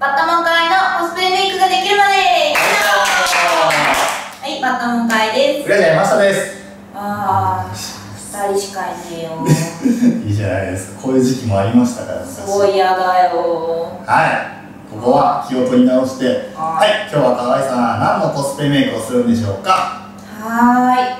バッタモン会のコスプレメイクができるまで。はい、バッタモン会です。裏でマサです。二人しかいねえよ。いいじゃないですか。こういう時期もありましたから。すごい嫌だよ。はい、ここは気を取り直して。はい、今日は河合さん何のコスプレメイクをするんでしょうか。はい、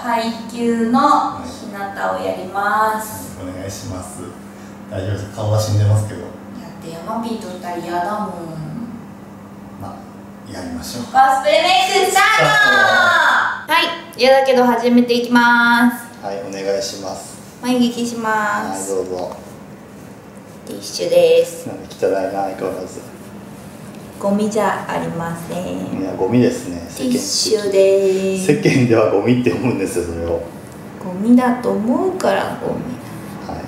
配給の日向をやります。お願いします。大丈夫です。顔は死んでますけど。山ピーと2人嫌だもん。まあ、やりましょう。コスプレメイクスタート。はい、嫌だけど始めていきます。はい、お願いします。前劇します。はい、どうぞ。ティッシュです。なんか汚いな、相変わらず。ゴミじゃありません。いや、ゴミですね。ティッシュです。世間ではゴミって思うんですよ。それをゴミだと思うからゴミだ。はい、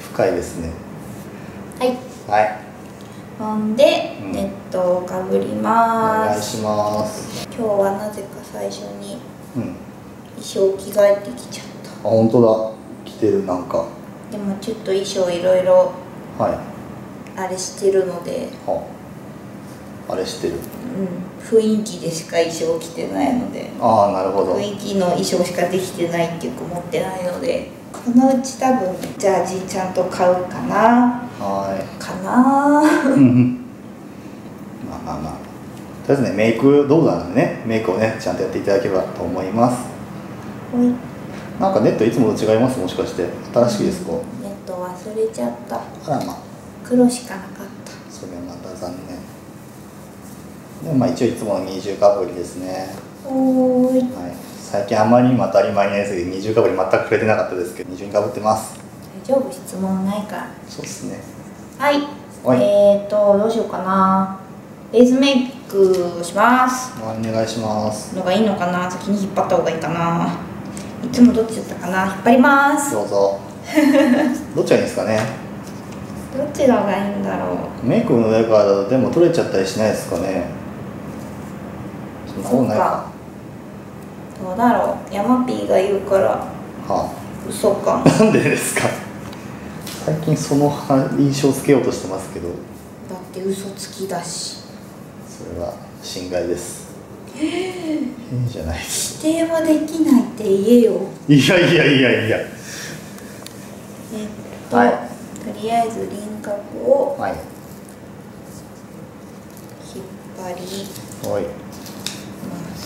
深いですね。はい。はい。ほんで、ネットをかぶります。お願いします。今日はなぜか最初に衣装着替えてきちゃった。あ、本当だ。着てるなんか。でもちょっと衣装いろいろあれしてるので。あれしてる。雰囲気でしか衣装着てないので。ああ、なるほど。雰囲気の衣装しかできてないっていうか持ってないので。このうち多分ジャージちゃんと買うかな。はい。かなー。まあまあまあ。とりあえずね、メイク動画なんでね、メイクをねちゃんとやっていただければと思います。はい。なんかネットいつもと違います、もしかして新しいですか？ネット忘れちゃった。あらまあ。黒しかなかった。それはまた残念。でもまあ一応いつもの二重かぶりですね。おーい。はい。最近あまりにも当たり前にないですけど、二重かぶり全く触れてなかったですけど、二重にかぶってます。大丈夫、質問ないから。そうですね。はい。どうしようかな。ベースメイクをします。お願いします。のがいいのかな、先に引っ張った方がいいかな。いつもどっちだったかな。引っ張ります。どうぞ。どっちがいいんですかね。どっちのがいいんだろう。メイクの上からだとでも取れちゃったりしないですかね。そんなことないか。どうだろう、ヤマピーが言うから、嘘か。なんでですか。最近その印象つけようとしてますけど。だって嘘つきだし。それは侵害です。変じゃない。否定はできないって言えよ。いやいやいやいや。とりあえず輪郭を引っ張り、はい、ます、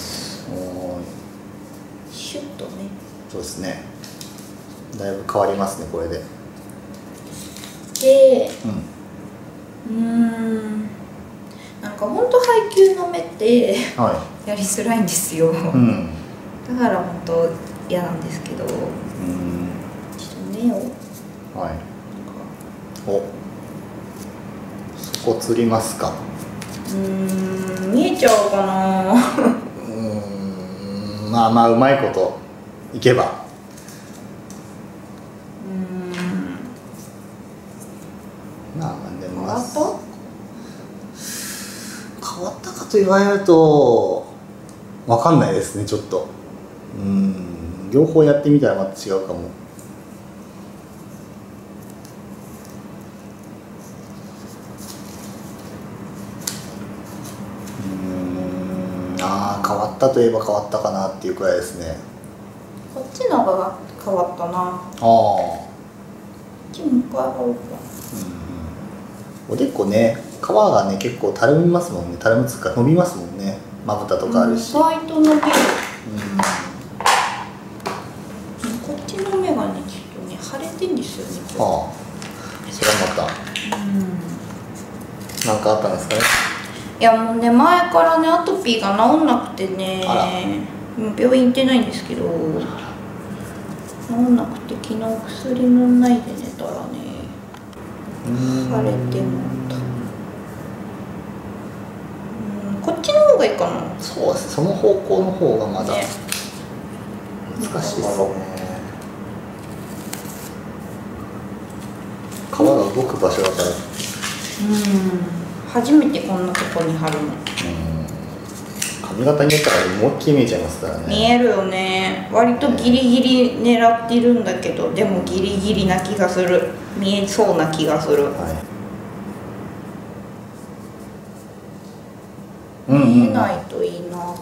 シュッとね。そうですね。だいぶ変わりますね、これで。で、なんか本当配給の目って、やりづらいんですよ。だから本当嫌なんですけど。ちょっと目を。はい。お。そこつりますか。見えちゃうかな。まあまあうまいこといけば。まあまあでも変わったかと言われると分かんないですね、ちょっと。両方やってみたらまた違うかも。といえば変わったかなっていうくらいですね。こっちのが変わったな。こっちも変わろうか。おでこね、皮がね結構たるみますもんね。たるみつくか伸びますもんね。まぶたとかあるし。意外と伸びる。こっちの目がねちょっとね腫れてんですよね。それはまた。なんかあったんですかね。いやもうね、前からねアトピーが治んなくてね、病院行ってないんですけど、治んなくて昨日薬飲んないで寝たらね腫れてもた。こっちの方がいいかな。そうです、その方向の方がまだ、ね、難しいですね。皮が動く場所だから。初めてこんなとこに貼るの。髪型によったら思いっきり見えちゃいますからね。見えるよね。割とギリギリ狙ってるんだけど、でもギリギリな気がする。見えそうな気がする。はい、見えないといいなとは。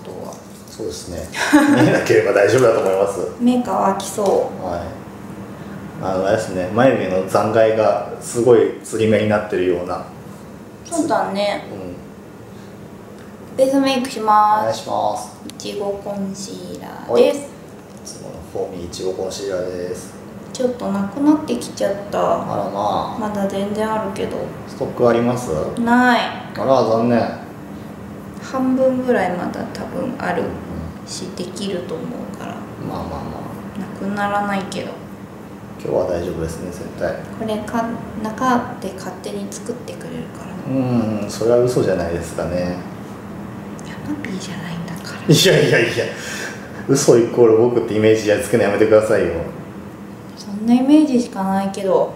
そうですね。見えなければ大丈夫だと思います。目乾きそう。はい。あれですね、眉毛の残骸がすごい継ぎ目になってるような。そうだね。ベースメイクします。お願いします。いちごコンシーラーです。いつものフォーミーいちごコンシーラーです。ちょっとなくなってきちゃった。あらまあ。まだ全然あるけど。ストックあります？ない。あら残念。半分ぐらいまだ多分あるし、できると思うから。まあまあまあ。なくならないけど。今日は大丈夫ですね、絶対。これか中で勝手に作ってくれるから。うん、それは嘘じゃないですかね。ヤマピーじゃないんだから。いやいやいや、嘘イコール僕ってイメージやつけのやめてくださいよ。そんなイメージしかないけど。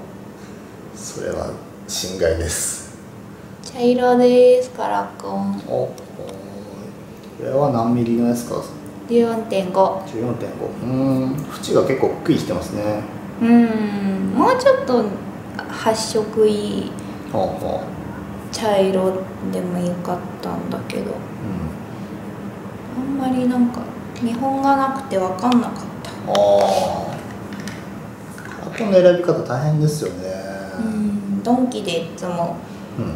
それは心外です。茶色です、カラコン。お、これは何ミリのやつか。14.5。14.5。縁が結構くっきりしてますね。もうちょっと発色いい茶色でもよかったんだけど、あんまりなんか見本がなくて分かんなかった。あとの選び方大変ですよね。ドンキでいつも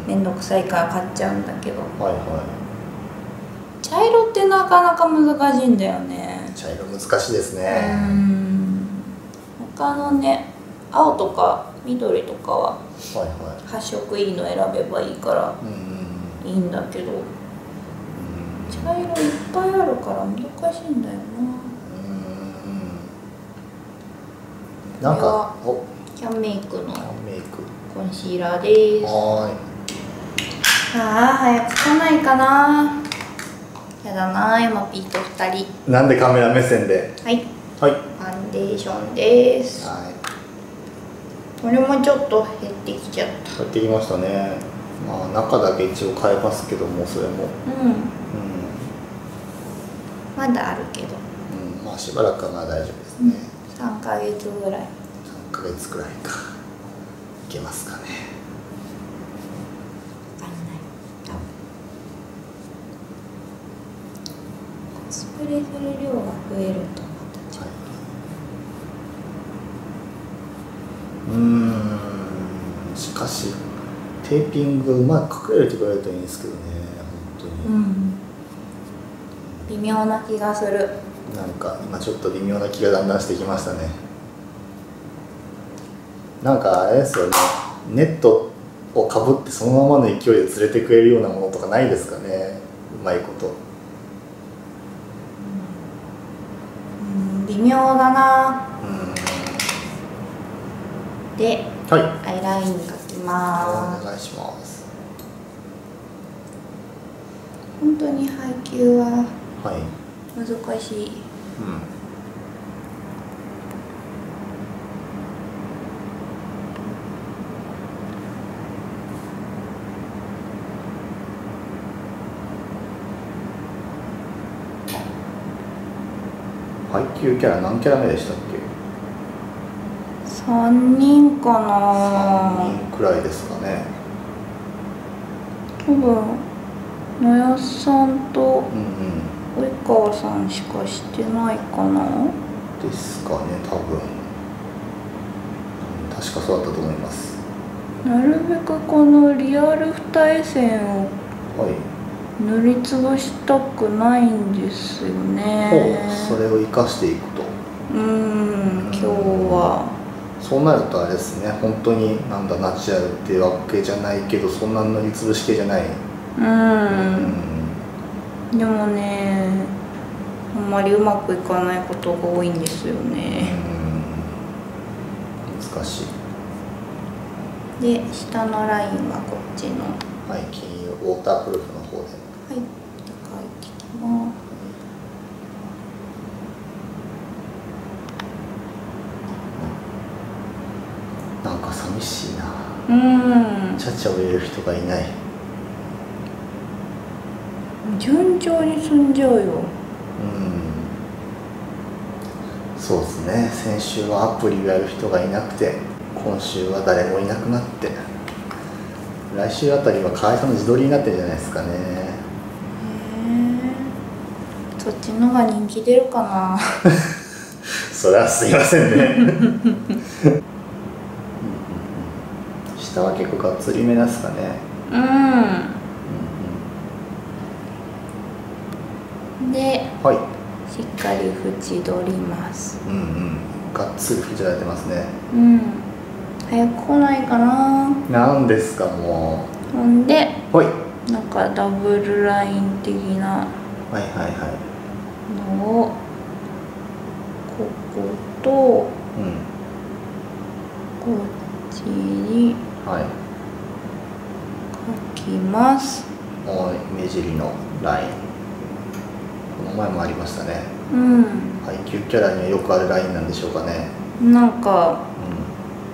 面倒くさいから買っちゃうんだけど、茶色ってなかなか難しいんだよね。茶色難しいですね。他のね、青とか緑とかは発色いいの選べばいいからいいんだけど、茶色いっぱいあるから難しいんだよな。なんかキャンメイクのコンシーラーです。ああ早くつかないかな。やだな、ヤマピーと2人。なんでカメラ目線で。はい。はい、ファンデーションです。はい、これもちょっと減ってきちゃった。減ってきましたね。まあ中だけ一応変えますけども、それも。まだあるけど。まあしばらくはまあ大丈夫ですね。3ヶ月ぐらい。3ヶ月くらいか。いけますかね。わかんない。多分。コスプレする量が増えると。しかしテーピングうまく隠れてくれるといいんですけどね、本当に、微妙な気がする。なんか今ちょっと微妙な気がだんだんしてきましたね。なんかあれですよね、ネットをかぶってそのままの勢いで連れてくれるようなものとかないですかね、うまいこと。微妙だな。で、アイライン描きます。お願いします。本当に配球は難しい。配球キャラ何キャラ目でしたっけ？3人かな。3人くらいですかね。多分野谷さんと及川さんしかしてないかな。ですかね、多分。確かそうだったと思います。なるべくこのリアル二重線を塗りつぶしたくないんですよね。それを生かしていくと。今日は。そうなるとあれですね、本当になんだナチュラルってわけじゃないけど、そんな塗りつぶし系じゃない。でもね、あんまりうまくいかないことが多いんですよね。難しい。で、下のラインはこっちの、金色ウォータープルーフの方で、描いていきます。なんか寂しいな。チャチャを入れる人がいない。順調に済んじゃうよ。そうですね。先週はアプリをやる人がいなくて、今週は誰もいなくなって、来週あたりは会社の自撮りになってるじゃないですかね。そっちのが人気出るかなそれはすいませんね下は結構がっつりめですかね。で、はい、しっかり縁取ります。がっつり縁られてますね。早く来ないかな。なんですかもう。ほんで、はい、なんかダブルライン的なのをこことこっちに描きます。目尻のライン、この前もありましたね。配給キャラにはよくあるラインなんでしょうかね。なんか、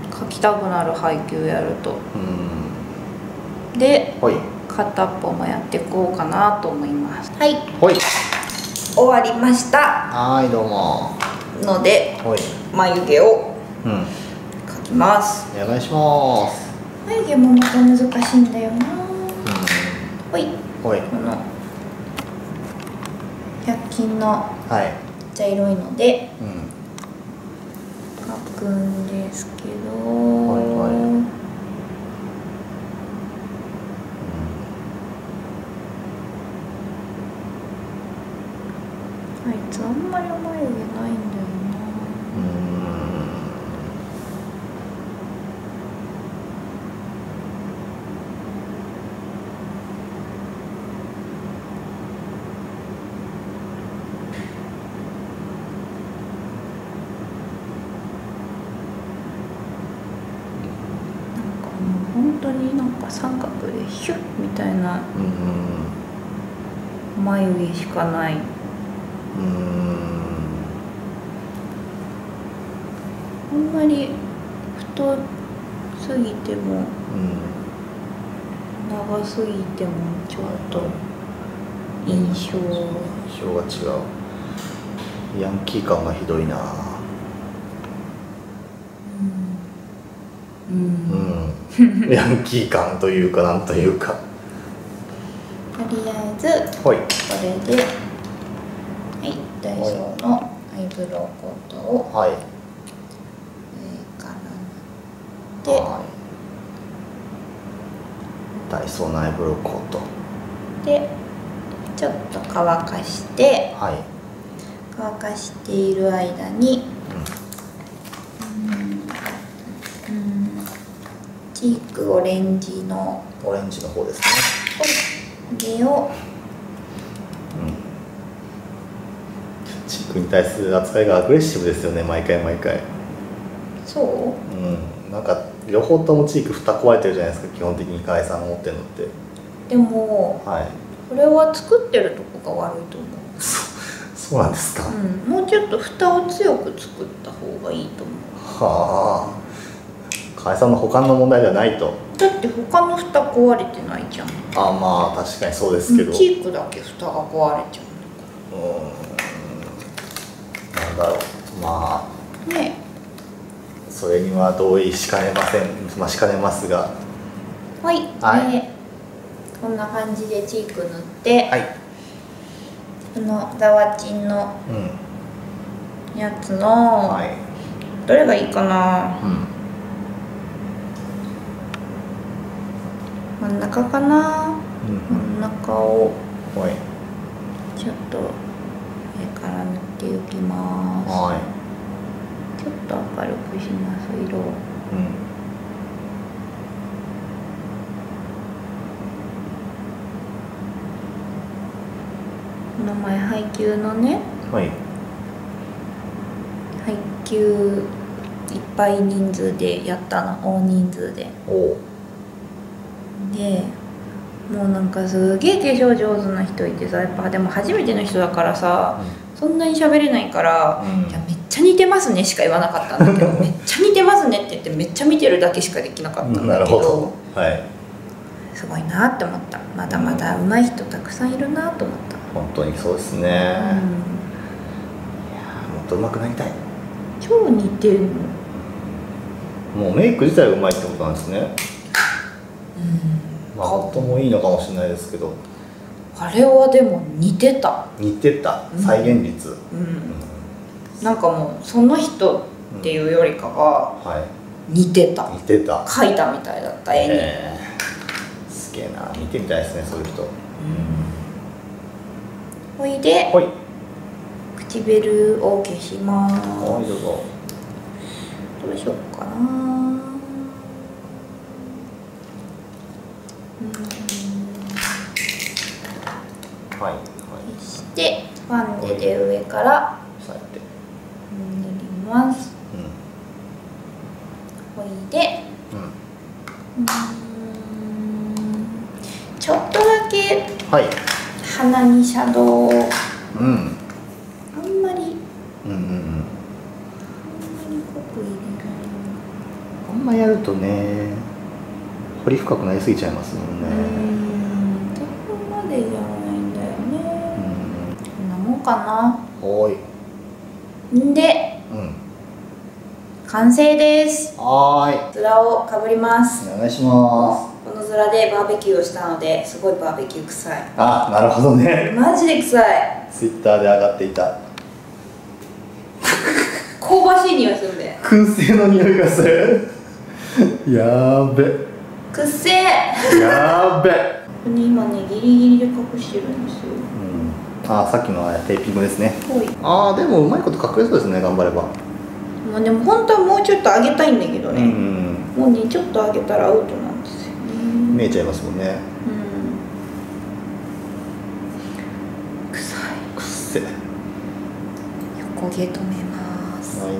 描きたくなる配給やると。で、片っぽもやっていこうかなと思います。はい、終わりました。はい、どうも。ので、眉毛を描きます。お願いします。眉毛もまた難しいんだよな。この100均の茶色いので描くんですけど。あいつあんまりお眉毛ないんだよな。なんかもう本当になんか三角でヒュッみたいな眉毛しかない。あんまり太すぎても、長すぎてもちょっと印象が違う。ヤンキー感がひどいな。ヤンキー感というかなんというかとりあえず、これでダイソーのアイブロウコートを上から塗って、ダイソーのアイブロウコートでちょっと乾かして、乾かしている間に、チークオレンジの方ですね。これをチークに対する扱いがアグレッシブですよね、毎回毎回。そう。なんか両方ともチーク蓋壊れてるじゃないですか、基本的に河合さんが持ってるのって。でも、これは作ってるとこが悪いと思う。そうなんですか。もうちょっと蓋を強く作った方がいいと思う。はあ。河合さんの保管の問題ではないと。だって他の蓋壊れてないじゃん。あ、まあ確かにそうですけど。チークだけ蓋が壊れちゃう。だろう。まあ、それには同意しかねません。しかねますが。こんな感じでチーク塗って、このザワチンのやつの、どれがいいかな。真ん中かな。真ん中をちょっと。上から塗っていきます。ちょっと明るくします色。この前配給のね、配給いっぱい人数でやったの、大人数で。で。もうなんかすげえ化粧上手な人いてさ、やっぱでも初めての人だからさ、そんなに喋れないから「いやめっちゃ似てますね」しか言わなかったんだけど「めっちゃ似てますね」って言ってめっちゃ見てるだけしかできなかったんだけど、すごいなって思った。まだまだ上手い人たくさんいるなと思った。本当にそうですね。いやもっと上手くなりたい。超似てるの。もうメイク自体が上手いってことなんですね。まあ、本当もいいのかもしれないですけど、あれはでも似てた再現率、なんかもうその人っていうよりかが似てた描いたみたいだった絵に、すげえな、見てみたいですねそういう人。ほいで唇を消します。どうしようかな、はい、そしてファンデで上から塗ります。ほいで、ちょっとだけ鼻にシャドウを、あんまやるとね、彫り深くなりすぎちゃいますもんね。そこまでじゃないんだよね。こんなもんかな。で、完成です。ヅラをかぶります。お願いします。このヅラでバーベキューをしたので、すごいバーベキュー臭い。あ、なるほどね。マジで臭い。Twitter で上がっていた。香ばしい匂いするんで。燻製の匂いがする。やーべ。くっせー。やーべ。これ今ねギリギリで隠してるんですよ。ああ、さっきのテーピングですね。ああ、でもうまいこと隠れそうですね、頑張れば。もうでも本当はもうちょっと上げたいんだけどね。もうねちょっと上げたらアウトなんですよね。見えちゃいますもんね。臭い。くっせ。横毛止めます。はいよ。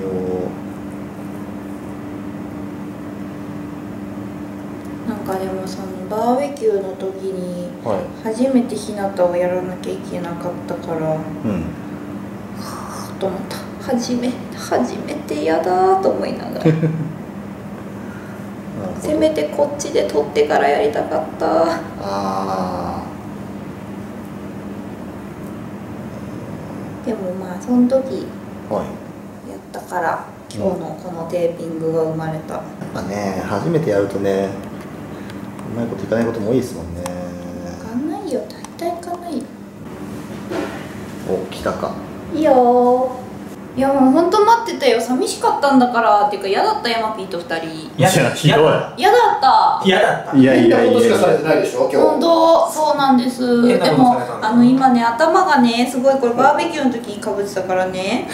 なんかでもそのバーベキューの時に初めて日向をやらなきゃいけなかったから、はぁと思った。初めてやだーと思いながらせめてこっちで撮ってからやりたかった。でもまあその時やったから今日のこのテーピングが生まれた。やっぱね、初めてやるとね、うまいこといかないことも多いですもんね。いかないよ、大体いかないよ。お、来たか。いいよ。いやもう本当待ってたよ、寂しかったんだからっていうか、嫌だった、ヤマピーと二人。いやひどい。嫌だった。嫌だった。いやいやいや。しかされてないでしょ今日。本当そうなんです。でも今ね頭がねすごいこれバーベキューの時にかぶってたからね。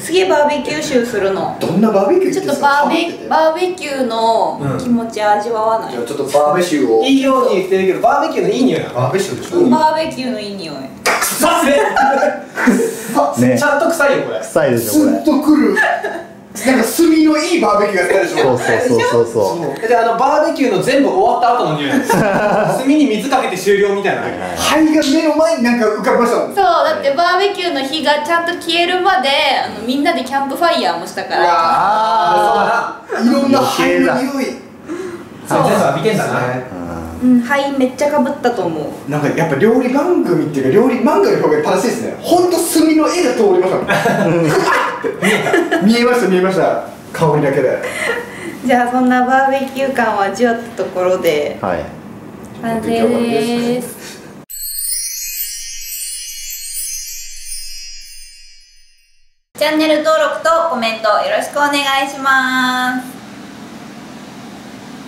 すげえバーベキュー臭するの。どんなバーベキュー？ちょっとバーベキューの気持ち味わわない。ちょっとバーベキューをいいように言ってるけど、バーベキューのいい匂いなの。バーベキューでしょ。バーベキューのいい匂い。臭いね。ちゃんと臭いよこれ。臭いでしょこれ。ずっとくる。なんか炭のいいバーベキューやったでしょ。そうでバーベキューの全部終わった後の匂いです。炭に水かけて終了みたいな。灰が目の前になんか浮かびましたもん。そうだってバーベキューの火がちゃんと消えるまでみんなでキャンプファイヤーもしたから。いろんな灰の匂い全部浴びてんだね。灰めっちゃかぶったと思う。なんかやっぱ料理番組っていうか料理漫画の表現正しいですね。ほんと炭の絵が通りましたもん。見えました香りだけで。じゃあそんなバーベキュー感を味わったところで完成です。チャンネル登録とコメントよろしくお願いします。